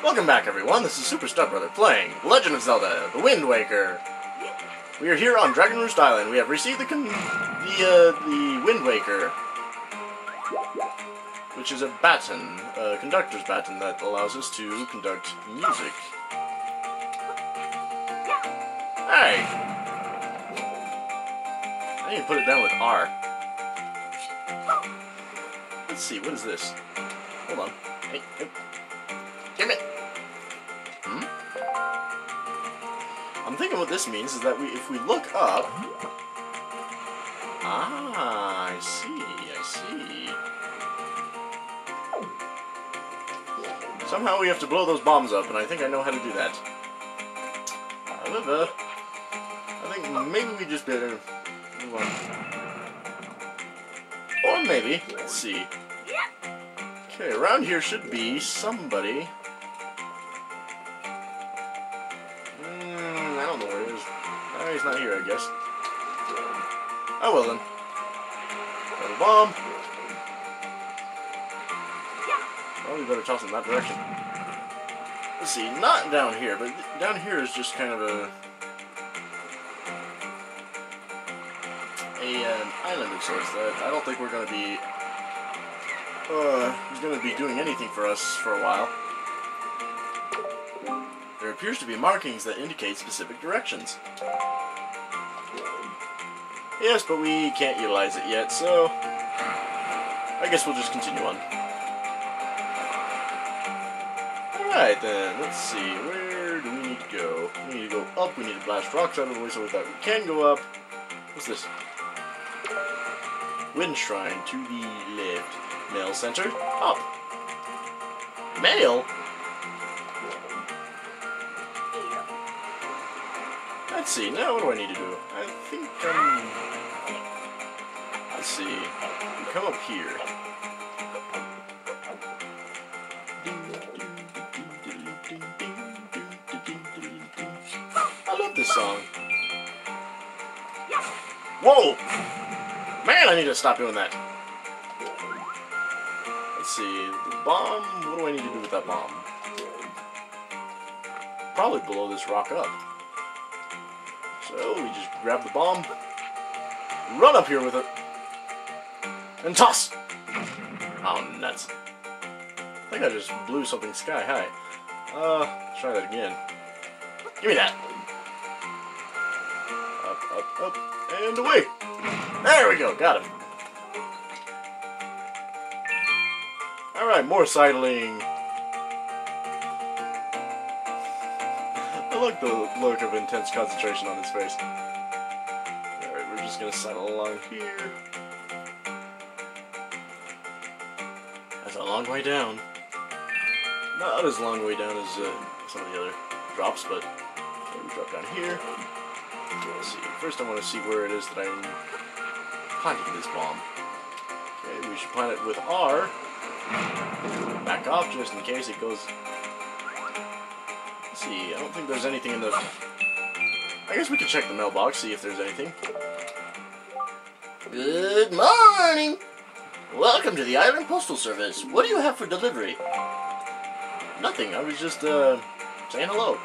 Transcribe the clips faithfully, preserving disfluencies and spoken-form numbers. Welcome back, everyone. This is Super Stub Brother playing Legend of Zelda: The Wind Waker. We are here on Dragon Roost Island. We have received the con the uh, the Wind Waker, which is a baton, a conductor's baton that allows us to conduct music. Hey, I need to put it down with R. Let's see. What is this? Hold on. Hey, hey. Give it. Hmm? I'm thinking what this means is that we, if we look up, ah, I see, I see. Somehow we have to blow those bombs up, and I think I know how to do that. However, I think maybe we just better move on, or maybe let's see. Okay, around here should be somebody. I don't know where he is. Oh, he's not here, I guess. Oh, well then. Got a bomb. Well, we better toss in that direction. Let's see, not down here, but down here is just kind of a... a an island of sorts that I don't think we're going to be... Uh, he's going to be doing anything for us for a while. There appears to be markings that indicate specific directions. Yes, but we can't utilize it yet, so I guess we'll just continue on. Alright then, let's see, where do we need to go? We need to go up, we need to blast rocks out of the way so that we can go up. What's this? Wind Shrine to the left. Mail center. Up. Mail? Let's see, now what do I need to do? I think I'm... Let's see. We come up here. I love this song. Whoa! Man, I need to stop doing that. Let's see, the bomb, what do I need to do with that bomb? Probably blow this rock up. So we just grab the bomb, run up here with it, and toss! Oh, nuts. I think I just blew something sky high. Uh, try that again. Give me that. Up, up, up, and away! There we go, got him. Alright, more sidling. I like the look of intense concentration on his face. Alright, we're just gonna sidle along here. That's a long way down. Not as long way down as uh, some of the other drops, but we drop down here. Let's see. First I want to see where it is that I'm planting this bomb. Okay, we should plant it with R. Back off just in case it goes. Let's see, I don't think there's anything in the. I guess we can check the mailbox, see if there's anything. Good morning! Welcome to the Island Postal Service. What do you have for delivery? Nothing, I was just, uh, saying hello.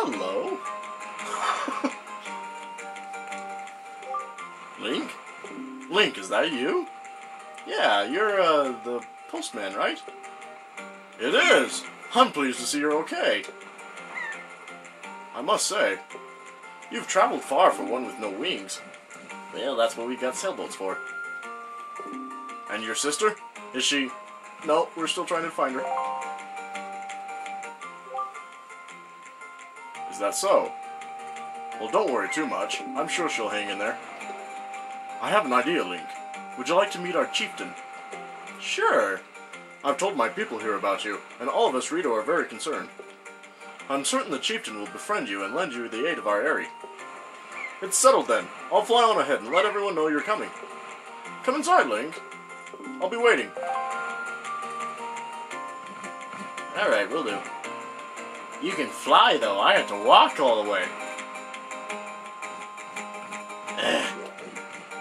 Hello? Link? Link, is that you? Yeah, you're, uh, the postman, right? It is! I'm pleased to see you're okay. I must say, you've traveled far for one with no wings. Well, that's what we got sailboats for. And your sister? Is she... No, we're still trying to find her. Is that so? Well, don't worry too much. I'm sure she'll hang in there. I have an idea, Link. Would you like to meet our chieftain? Sure. I've told my people here about you, and all of us Rito are very concerned. I'm certain the chieftain will befriend you and lend you the aid of our Aryll. It's settled then. I'll fly on ahead and let everyone know you're coming. Come inside, Link. I'll be waiting. Alright, will do. You can fly, though. I had to walk all the way.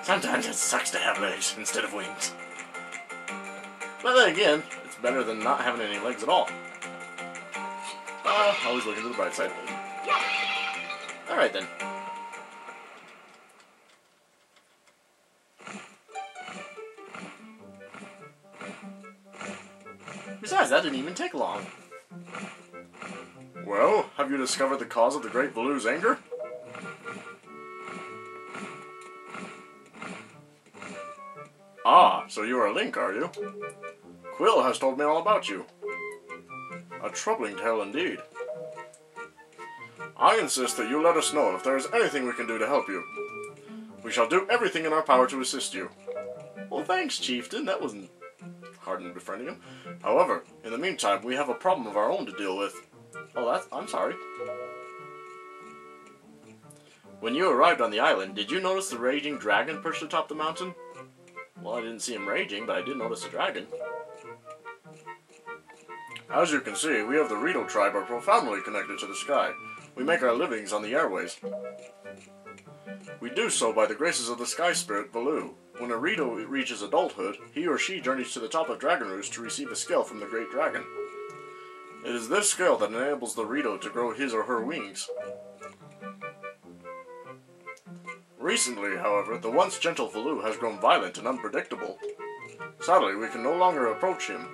Sometimes it sucks to have legs instead of wings. But then again, it's It's better than not having any legs at all. Uh, always looking to the bright side. Alright then. Besides, that didn't even take long. Well, have you discovered the cause of the Great Baloo's anger? Ah, so you are Link, are you? Quill has told me all about you. A troubling tale indeed. I insist that you let us know if there is anything we can do to help you. We shall do everything in our power to assist you. Well, thanks, Chieftain. That wasn't hard in befriending him. However, in the meantime, we have a problem of our own to deal with. Oh, that's... I'm sorry. When you arrived on the island, did you notice the raging dragon perched atop the mountain? Well, I didn't see him raging, but I did notice a dragon. As you can see, we of the Rito tribe are profoundly connected to the sky. We make our livings on the airways. We do so by the graces of the sky spirit, Valoo. When a Rito reaches adulthood, he or she journeys to the top of Dragon Roost to receive a skill from the Great Dragon. It is this skill that enables the Rito to grow his or her wings. Recently, however, the once gentle Valoo has grown violent and unpredictable. Sadly, we can no longer approach him.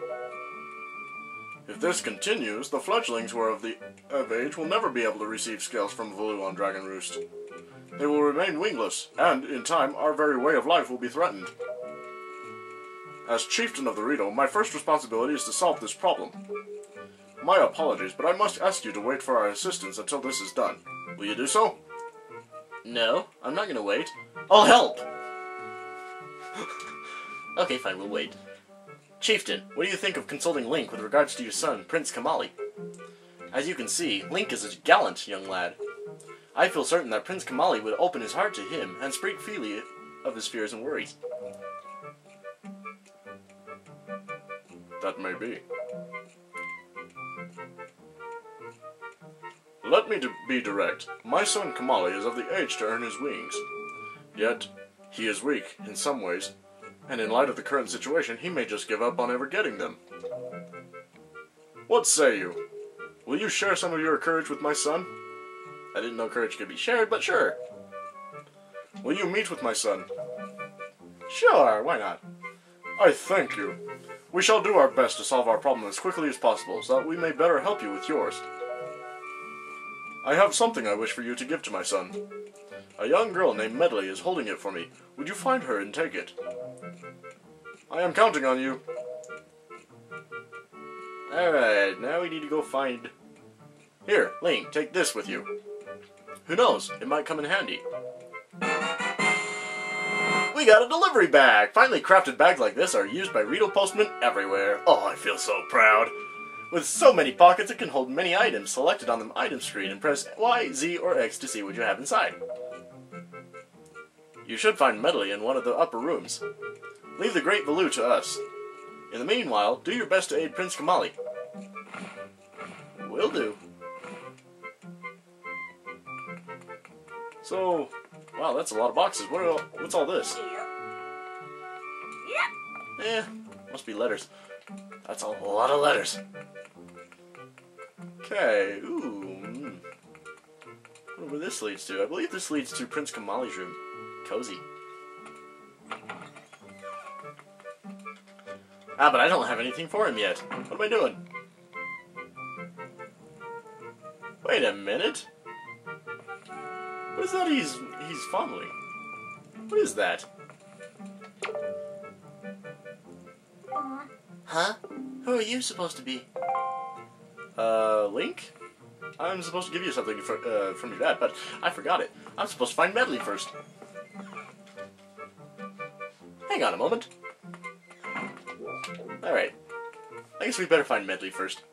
If this continues, the fledglings who are of, the, of age will never be able to receive skills from Valoo on Dragon Roost. They will remain wingless, and, in time, our very way of life will be threatened. As Chieftain of the Rito, my first responsibility is to solve this problem. My apologies, but I must ask you to wait for our assistance until this is done. Will you do so? No, I'm not going to wait. I'll help! Okay, fine, we'll wait. Chieftain, what do you think of consulting Link with regards to your son, Prince Komali? As you can see, Link is a gallant young lad. I feel certain that Prince Komali would open his heart to him and speak freely of his fears and worries. That may be. Let me be direct. My son Komali is of the age to earn his wings. Yet, he is weak in some ways, and in light of the current situation, he may just give up on ever getting them. What say you? Will you share some of your courage with my son? I didn't know courage could be shared, but sure. Will you meet with my son? Sure, why not? I thank you. We shall do our best to solve our problem as quickly as possible, so that we may better help you with yours. I have something I wish for you to give to my son. A young girl named Medli is holding it for me. Would you find her and take it? I am counting on you. Alright, now we need to go find... Here, Link, take this with you. Who knows, it might come in handy. We got a delivery bag! Finally, crafted bags like this are used by Rito postmen everywhere. Oh, I feel so proud. With so many pockets, it can hold many items. Select it on the item screen and press Y, Z, or X to see what you have inside. You should find Medli in one of the upper rooms. Leave the Great Valoo to us. In the meanwhile, do your best to aid Prince Komali. Will do. So, wow, that's a lot of boxes. What are all, what's all this? Eh, must be letters. That's a lot of letters. Okay, ooh. I wonder what this leads to. I believe this leads to Prince Komali's room. Cozy. Ah, but I don't have anything for him yet. What am I doing? Wait a minute. What is that he's he's fondling? What is that? Huh? Who are you supposed to be? Uh, Link? I'm supposed to give you something for, uh, from your dad, but I forgot it. I'm supposed to find Medli first. Hang on a moment. Alright. I guess we better find Medli first.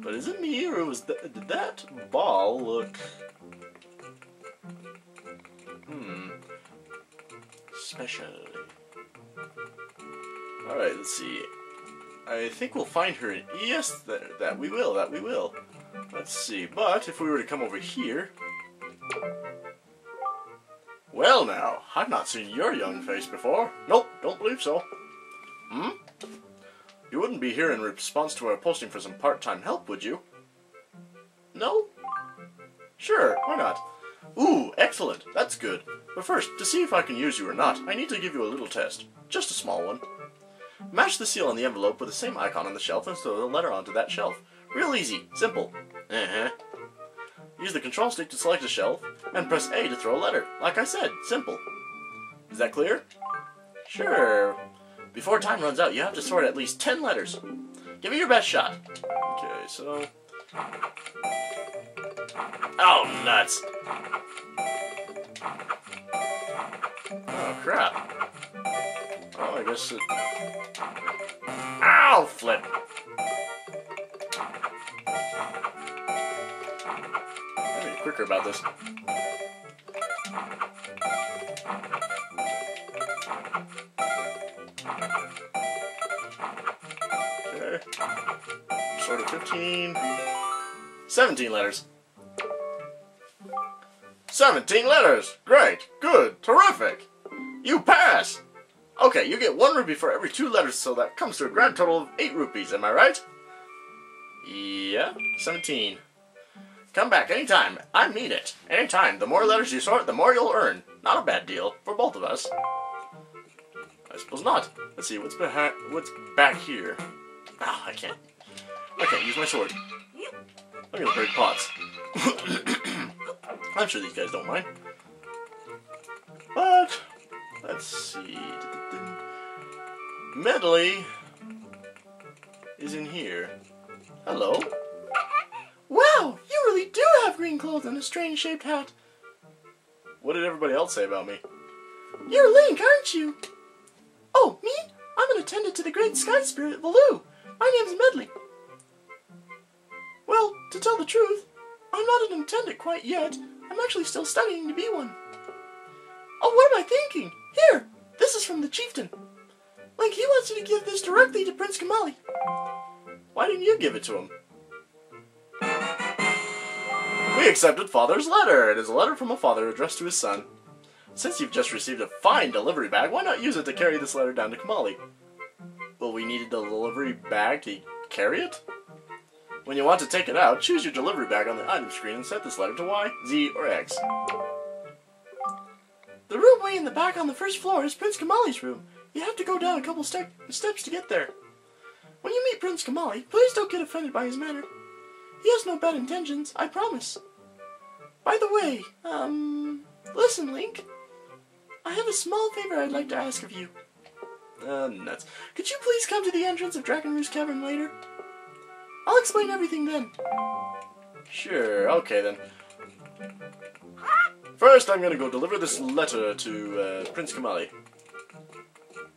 But is it me, or was that... Did that ball look... Hmm... Special... Alright, let's see. I think we'll find her in... Yes, th that we will, that we will. Let's see, but if we were to come over here... Well now, I've not seen your young face before. Nope, don't believe so. Hmm? You wouldn't be here in response to our posting for some part-time help, would you? No? Sure, why not? Ooh, excellent, that's good. But first, to see if I can use you or not, I need to give you a little test. Just a small one. Match the seal on the envelope with the same icon on the shelf and throw the letter onto that shelf. Real easy, simple. Uh-huh. Use the control stick to select a shelf, and press A to throw a letter. Like I said, simple. Is that clear? Sure. Before time runs out, you have to sort at least ten letters. Give me your best shot. Okay, so... Oh, nuts! Oh, crap. Oh, I guess it... Ow, flip! I need to be quicker about this. Okay. Sort of fifteen... seventeen letters. seventeen letters! Great! Good! Terrific! You pass! Okay, you get one rupee for every two letters, so that comes to a grand total of eight rupees, am I right? Yeah, seventeen. Come back anytime. I mean it. Anytime. The more letters you sort, the more you'll earn. Not a bad deal. For both of us. I suppose not. Let's see, what's behind, what's back here? Ah, oh, I can't. I can't use my sword. I'm gonna break pots. I'm sure these guys don't mind. But, let's see. Medli is in here. Hello. Wow, you really do have green clothes and a strange shaped hat. What did everybody else say about me? You're Link, aren't you? Oh, me? I'm an attendant to the great sky spirit, Valoo. My name's Medli. Well, to tell the truth, I'm not an attendant quite yet. I'm actually still studying to be one. Oh, what am I thinking? Here, this is from the chieftain. Link, he wants you to give this directly to Prince Komali. Why didn't you give it to him? We accepted Father's letter. It is a letter from a father addressed to his son. Since you've just received a fine delivery bag, why not use it to carry this letter down to Komali? Well, we needed the delivery bag to carry it? When you want to take it out, choose your delivery bag on the item screen and set this letter to Y, Z, or X. The room way in the back on the first floor is Prince Komali's room. You have to go down a couple ste steps to get there. When you meet Prince Komali, please don't get offended by his manner. He has no bad intentions, I promise. By the way, um... listen, Link. I have a small favor I'd like to ask of you. Uh, nuts. Could you please come to the entrance of Dragon Roost Cavern later? I'll explain everything then. Sure, okay then. First, I'm gonna go deliver this letter to uh, Prince Komali.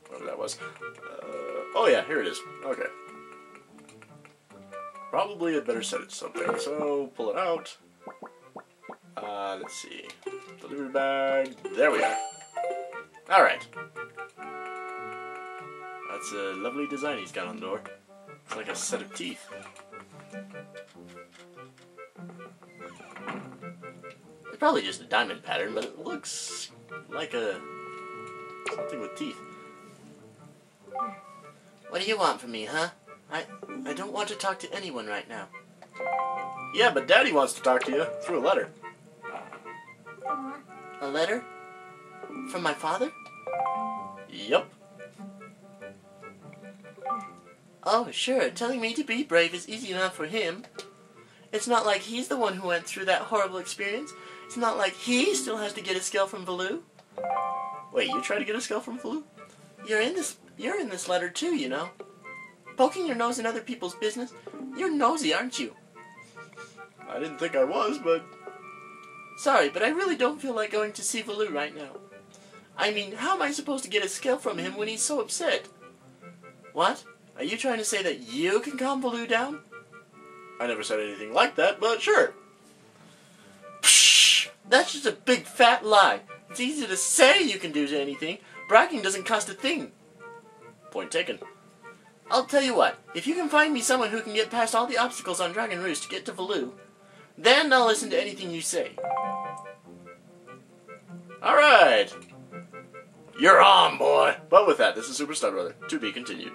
Whatever that was. Uh, oh yeah, here it is. Okay. Probably I'd better set it to something. So, pull it out. Uh, let's see. Delivery bag. There we are. Alright. That's a lovely design he's got on the door. It's like a set of teeth. It's probably just a diamond pattern, but it looks like a... something with teeth. What do you want from me, huh? I, I don't want to talk to anyone right now. Yeah, but Daddy wants to talk to you through a letter. A letter? From my father? Yup. Oh, sure. Telling me to be brave is easy enough for him. It's not like he's the one who went through that horrible experience. It's not like he still has to get a skill from Valoo. Wait, you try to get a skill from Valoo? You're in this. You're in this letter too, you know. Poking your nose in other people's business. You're nosy, aren't you? I didn't think I was, but... Sorry, but I really don't feel like going to see Valoo right now. I mean, how am I supposed to get a skill from him when he's so upset? What? Are you trying to say that you can calm Valoo down? I never said anything like that, but sure. Psh, that's just a big fat lie. It's easy to say you can do anything. Bragging doesn't cost a thing. Point taken. I'll tell you what. If you can find me someone who can get past all the obstacles on Dragon Roost to get to Valoo, then I'll listen to anything you say. Alright! You're on, boy! But with that, this is Super Stud Brother. To be continued.